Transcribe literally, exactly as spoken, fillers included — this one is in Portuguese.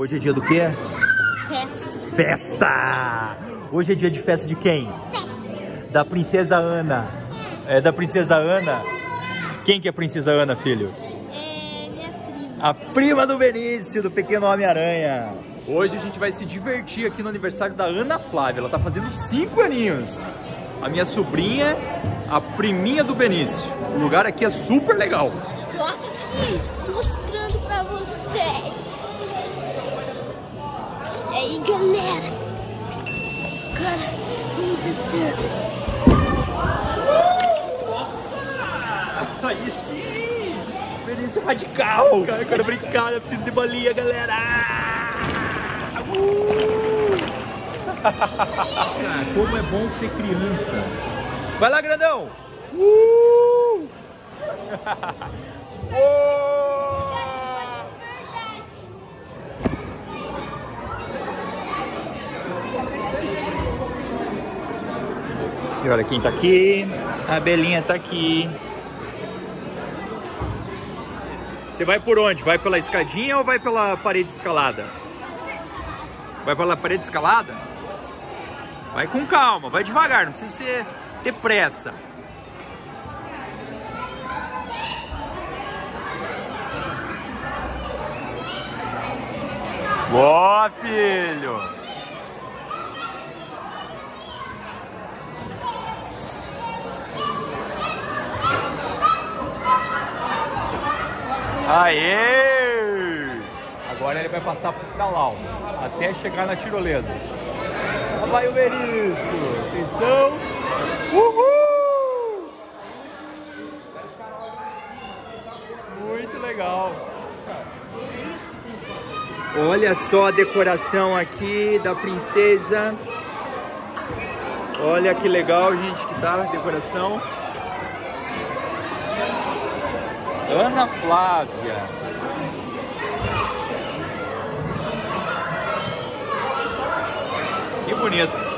Hoje é dia do quê? Festa. Festa! Hoje é dia de festa de quem? Festa. Da princesa Ana. É da princesa Ana? Quem que é a princesa Ana, filho? É minha prima. A prima do Benício, do pequeno Homem-Aranha. Hoje a gente vai se divertir aqui no aniversário da Ana Flávia. Ela tá fazendo cinco aninhos. A minha sobrinha, a priminha do Benício. O lugar aqui é super legal. Tô aqui mostrando pra vocês. E aí, galera? Cara, vamos descer. Nossa! Aí sim! Benício radical! Cara, eu quero brincar, eu preciso de bolinha, galera! Uh! Cara, como é bom ser criança! Vai lá, grandão! Uh! E olha quem tá aqui, a Belinha tá aqui. Você vai por onde? Vai pela escadinha ou vai pela parede escalada? Vai pela parede escalada? Vai com calma, vai devagar, não precisa ser, ter pressa. Ó, filho! Aê! Agora ele vai passar por Calau, até chegar na tirolesa. Lá vai o Benício! Atenção! Uhul! Muito legal! Olha só a decoração aqui da princesa. Olha que legal, gente, que tá a decoração. Ana Flávia. Que bonito.